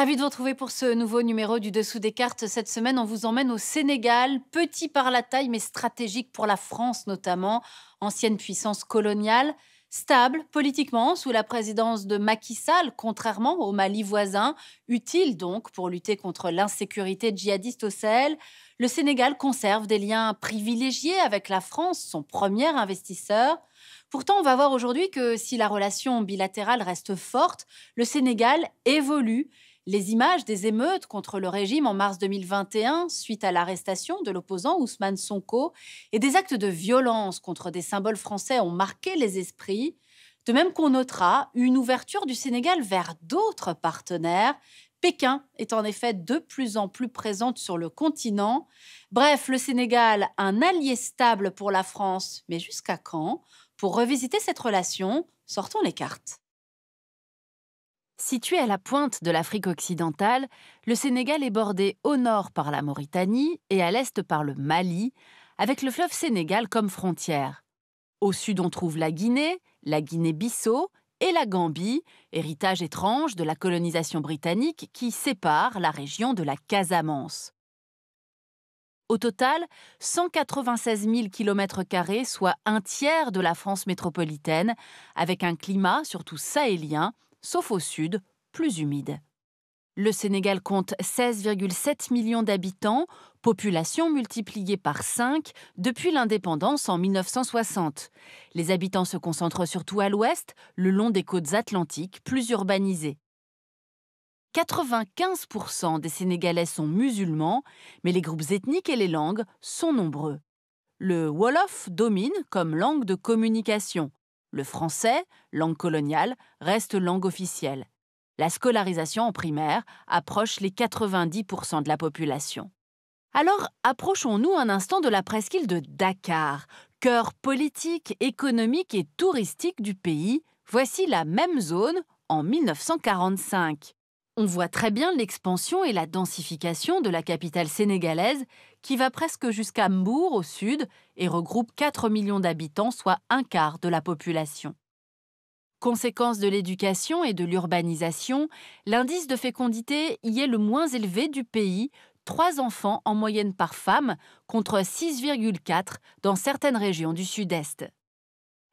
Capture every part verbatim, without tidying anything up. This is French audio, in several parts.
Ravi de vous retrouver pour ce nouveau numéro du Dessous des cartes. Cette semaine, on vous emmène au Sénégal, petit par la taille mais stratégique pour la France notamment, ancienne puissance coloniale, stable politiquement sous la présidence de Macky Sall, contrairement au Mali voisin, utile donc pour lutter contre l'insécurité djihadiste au Sahel. Le Sénégal conserve des liens privilégiés avec la France, son premier investisseur. Pourtant, on va voir aujourd'hui que si la relation bilatérale reste forte, le Sénégal évolue. Les images des émeutes contre le régime en mars deux mille vingt et un, suite à l'arrestation de l'opposant Ousmane Sonko, et des actes de violence contre des symboles français ont marqué les esprits. De même qu'on notera une ouverture du Sénégal vers d'autres partenaires. Pékin est en effet de plus en plus présente sur le continent. Bref, le Sénégal, un allié stable pour la France. Mais jusqu'à quand? Pour revisiter cette relation, sortons les cartes. Situé à la pointe de l'Afrique occidentale, le Sénégal est bordé au nord par la Mauritanie et à l'est par le Mali, avec le fleuve Sénégal comme frontière. Au sud, on trouve la Guinée, la Guinée-Bissau et la Gambie, héritage étrange de la colonisation britannique qui sépare la région de la Casamance. Au total, cent quatre-vingt-seize mille kilomètres carrés, soit un tiers de la France métropolitaine, avec un climat surtout sahélien, sauf au sud, plus humide. Le Sénégal compte seize virgule sept millions d'habitants, population multipliée par cinq depuis l'indépendance en mille neuf cent soixante. Les habitants se concentrent surtout à l'ouest, le long des côtes atlantiques, plus urbanisées. quatre-vingt-quinze pour cent des Sénégalais sont musulmans, mais les groupes ethniques et les langues sont nombreux. Le wolof domine comme langue de communication. Le français, langue coloniale, reste langue officielle. La scolarisation en primaire approche les quatre-vingt-dix pour cent de la population. Alors, approchons-nous un instant de la presqu'île de Dakar, cœur politique, économique et touristique du pays. Voici la même zone en mille neuf cent quarante-cinq. On voit très bien l'expansion et la densification de la capitale sénégalaise qui va presque jusqu'à Mbour au sud et regroupe quatre millions d'habitants, soit un quart de la population. Conséquence de l'éducation et de l'urbanisation, l'indice de fécondité y est le moins élevé du pays, trois enfants en moyenne par femme contre six virgule quatre dans certaines régions du sud-est.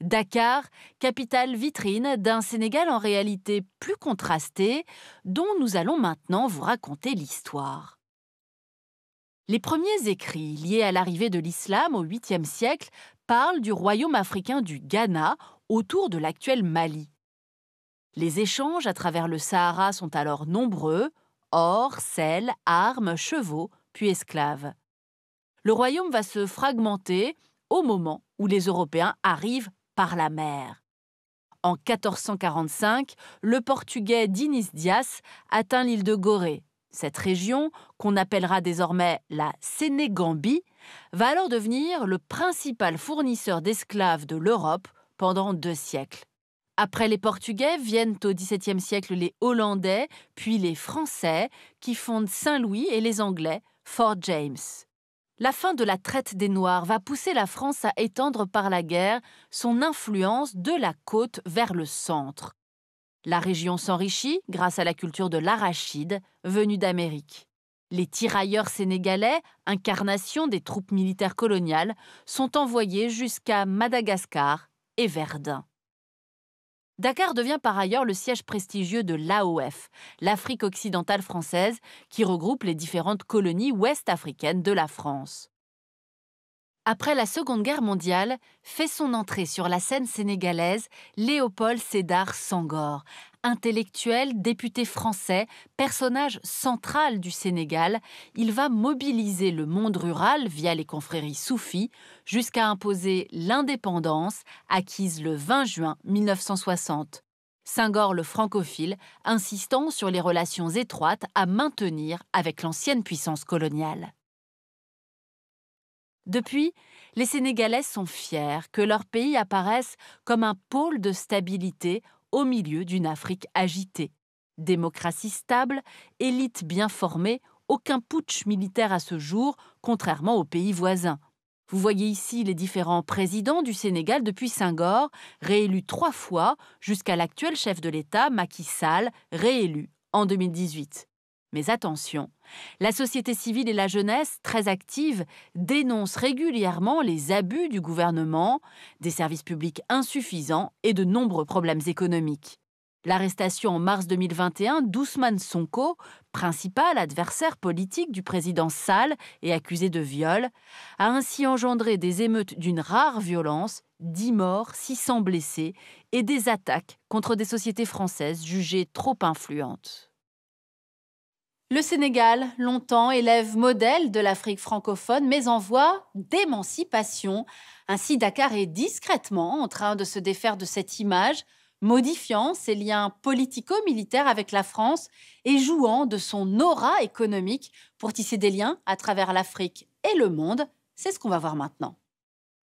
Dakar, capitale vitrine d'un Sénégal en réalité plus contrasté, dont nous allons maintenant vous raconter l'histoire. Les premiers écrits liés à l'arrivée de l'islam au huitième siècle parlent du royaume africain du Ghana autour de l'actuel Mali. Les échanges à travers le Sahara sont alors nombreux, or, sel, armes, chevaux, puis esclaves. Le royaume va se fragmenter au moment où les Européens arrivent par la mer. En quatorze cent quarante-cinq, le Portugais Diniz Dias atteint l'île de Gorée. Cette région, qu'on appellera désormais la Sénégambie, va alors devenir le principal fournisseur d'esclaves de l'Europe pendant deux siècles. Après les Portugais, viennent au dix-septième siècle les Hollandais, puis les Français, qui fondent Saint-Louis, et les Anglais, Fort James. La fin de la traite des Noirs va pousser la France à étendre par la guerre son influence de la côte vers le centre. La région s'enrichit grâce à la culture de l'arachide venue d'Amérique. Les tirailleurs sénégalais, incarnation des troupes militaires coloniales, sont envoyés jusqu'à Madagascar et Verdun. Dakar devient par ailleurs le siège prestigieux de l'A O F, l'Afrique occidentale française, qui regroupe les différentes colonies ouest-africaines de la France. Après la Seconde Guerre mondiale, fait son entrée sur la scène sénégalaise Léopold Sédar Senghor, intellectuel, député français, personnage central du Sénégal. Il va mobiliser le monde rural via les confréries soufis jusqu'à imposer l'indépendance acquise le vingt juin mille neuf cent soixante. Senghor, le francophile, insistant sur les relations étroites à maintenir avec l'ancienne puissance coloniale. Depuis, les Sénégalais sont fiers que leur pays apparaisse comme un pôle de stabilité au milieu d'une Afrique agitée. Démocratie stable, élite bien formée, aucun putsch militaire à ce jour, contrairement aux pays voisins. Vous voyez ici les différents présidents du Sénégal depuis Senghor, réélus trois fois, jusqu'à l'actuel chef de l'État, Macky Sall, réélu en deux mille dix-huit. Mais attention, la société civile et la jeunesse, très active, dénoncent régulièrement les abus du gouvernement, des services publics insuffisants et de nombreux problèmes économiques. L'arrestation en mars deux mille vingt et un d'Ousmane Sonko, principal adversaire politique du président Sall et accusé de viol, a ainsi engendré des émeutes d'une rare violence, dix morts, six cents blessés et des attaques contre des sociétés françaises jugées trop influentes. Le Sénégal, longtemps élève modèle de l'Afrique francophone, mais en voie d'émancipation. Ainsi, Dakar est discrètement en train de se défaire de cette image, modifiant ses liens politico-militaires avec la France et jouant de son aura économique pour tisser des liens à travers l'Afrique et le monde. C'est ce qu'on va voir maintenant.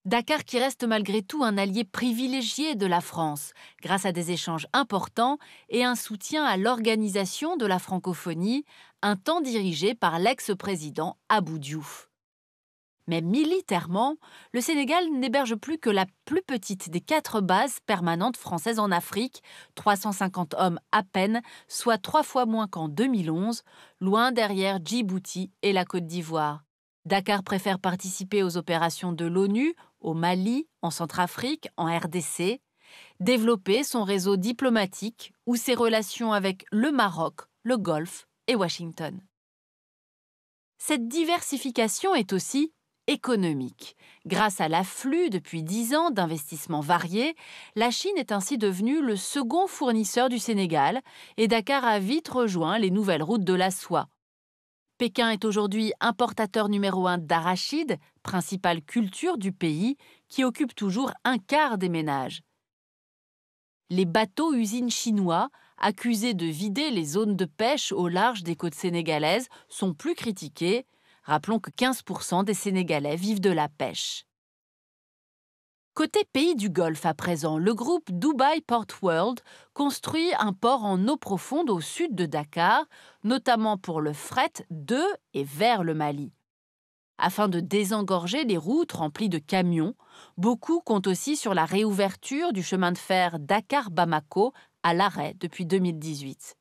Dakar qui reste malgré tout un allié privilégié de la France, grâce à des échanges importants et un soutien à l'organisation de la francophonie, un temps dirigé par l'ex-président Abdou Diouf. Mais militairement, le Sénégal n'héberge plus que la plus petite des quatre bases permanentes françaises en Afrique, trois cent cinquante hommes à peine, soit trois fois moins qu'en deux mille onze, loin derrière Djibouti et la Côte d'Ivoire. Dakar préfère participer aux opérations de l'ONU, au Mali, en Centrafrique, en R D C, développer son réseau diplomatique ou ses relations avec le Maroc, le Golfe et Washington. Cette diversification est aussi économique. Grâce à l'afflux depuis dix ans d'investissements variés, la Chine est ainsi devenue le second fournisseur du Sénégal et Dakar a vite rejoint les nouvelles routes de la soie. Pékin est aujourd'hui importateur numéro un d'arachide, principale culture du pays, qui occupe toujours un quart des ménages. Les bateaux-usines chinois, accusés de vider les zones de pêche au large des côtes sénégalaises, sont plus critiqués. Rappelons que quinze pour cent des Sénégalais vivent de la pêche. Côté pays du Golfe à présent, le groupe Dubai Port World construit un port en eau profonde au sud de Dakar, notamment pour le fret de et vers le Mali. Afin de désengorger les routes remplies de camions, beaucoup comptent aussi sur la réouverture du chemin de fer Dakar-Bamako à l'arrêt depuis deux mille dix-huit.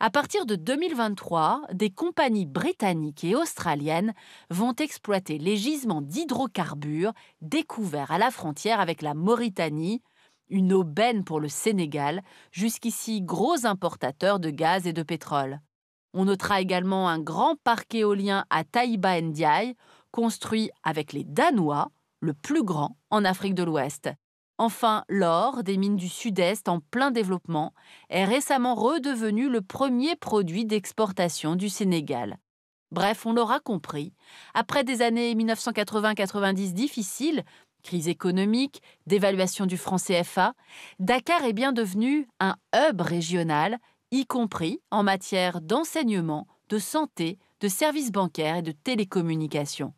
À partir de deux mille vingt-trois, des compagnies britanniques et australiennes vont exploiter les gisements d'hydrocarbures découverts à la frontière avec la Mauritanie, une aubaine pour le Sénégal, jusqu'ici gros importateur de gaz et de pétrole. On notera également un grand parc éolien à Taiba Ndiaye, construit avec les Danois, le plus grand en Afrique de l'Ouest. Enfin, l'or, des mines du Sud-Est en plein développement, est récemment redevenu le premier produit d'exportation du Sénégal. Bref, on l'aura compris, après des années mille neuf cent quatre-vingts quatre-vingt-dix difficiles, crise économique, dévaluation du franc C F A, Dakar est bien devenu un hub régional, y compris en matière d'enseignement, de santé, de services bancaires et de télécommunications.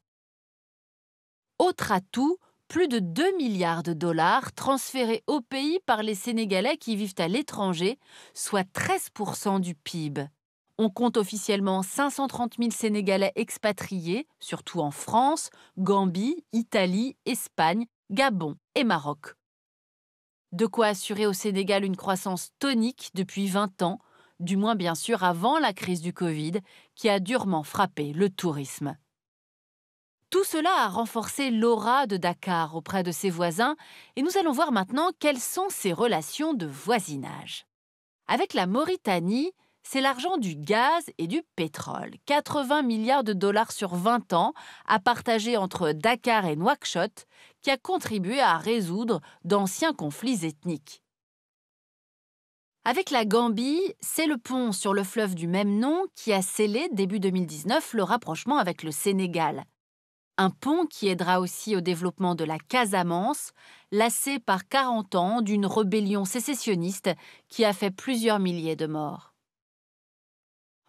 Autre atout, plus de deux milliards de dollars transférés au pays par les Sénégalais qui vivent à l'étranger, soit treize pour cent du P I B. On compte officiellement cinq cent trente mille Sénégalais expatriés, surtout en France, Gambie, Italie, Espagne, Gabon et Maroc. De quoi assurer au Sénégal une croissance tonique depuis vingt ans, du moins bien sûr avant la crise du Covid, qui a durement frappé le tourisme. Tout cela a renforcé l'aura de Dakar auprès de ses voisins et nous allons voir maintenant quelles sont ses relations de voisinage. Avec la Mauritanie, c'est l'argent du gaz et du pétrole, quatre-vingts milliards de dollars sur vingt ans à partager entre Dakar et Nouakchott, qui a contribué à résoudre d'anciens conflits ethniques. Avec la Gambie, c'est le pont sur le fleuve du même nom qui a scellé début deux mille dix-neuf le rapprochement avec le Sénégal. Un pont qui aidera aussi au développement de la Casamance, lassée par quarante ans d'une rébellion sécessionniste qui a fait plusieurs milliers de morts.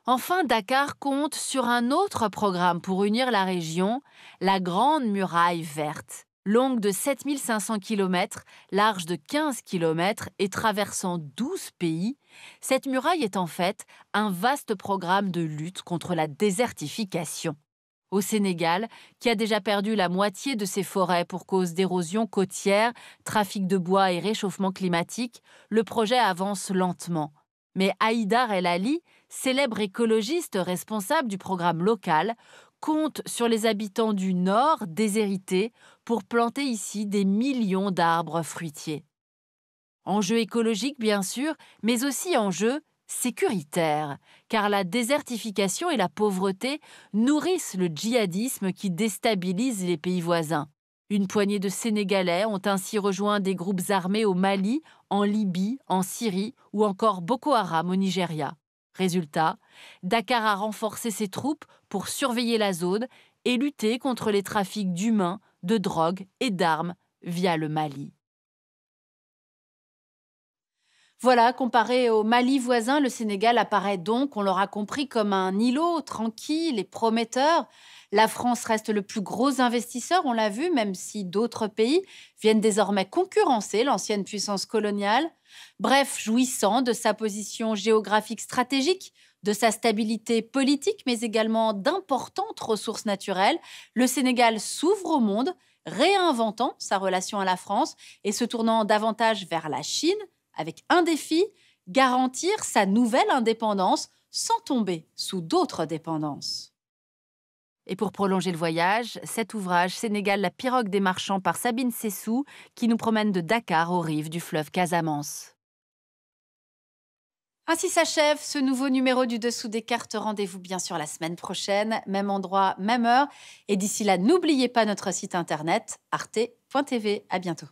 Enfin, Dakar compte sur un autre programme pour unir la région, la Grande Muraille Verte. Longue de sept mille cinq cents kilomètres, large de quinze kilomètres et traversant douze pays, cette muraille est en fait un vaste programme de lutte contre la désertification. Au Sénégal, qui a déjà perdu la moitié de ses forêts pour cause d'érosion côtière, trafic de bois et réchauffement climatique, le projet avance lentement. Mais Aïdar El Ali, célèbre écologiste responsable du programme local, compte sur les habitants du Nord déshérités pour planter ici des millions d'arbres fruitiers. Enjeu écologique, bien sûr, mais aussi enjeu sécuritaire, car la désertification et la pauvreté nourrissent le djihadisme qui déstabilise les pays voisins. Une poignée de Sénégalais ont ainsi rejoint des groupes armés au Mali, en Libye, en Syrie ou encore Boko Haram au Nigeria. Résultat, Dakar a renforcé ses troupes pour surveiller la zone et lutter contre les trafics d'humains, de drogue et d'armes via le Mali. Voilà, comparé au Mali voisin, le Sénégal apparaît donc, on l'aura compris, comme un îlot tranquille et prometteur. La France reste le plus gros investisseur, on l'a vu, même si d'autres pays viennent désormais concurrencer l'ancienne puissance coloniale. Bref, jouissant de sa position géographique stratégique, de sa stabilité politique, mais également d'importantes ressources naturelles, le Sénégal s'ouvre au monde, réinventant sa relation à la France et se tournant davantage vers la Chine, avec un défi, garantir sa nouvelle indépendance sans tomber sous d'autres dépendances. Et pour prolonger le voyage, cet ouvrage « Sénégal, la pirogue des marchands » par Sabine Sessou, qui nous promène de Dakar aux rives du fleuve Casamance. Ainsi s'achève ce nouveau numéro du Dessous des cartes. Rendez-vous bien sûr la semaine prochaine, même endroit, même heure. Et d'ici là, n'oubliez pas notre site internet arte point tv. À bientôt.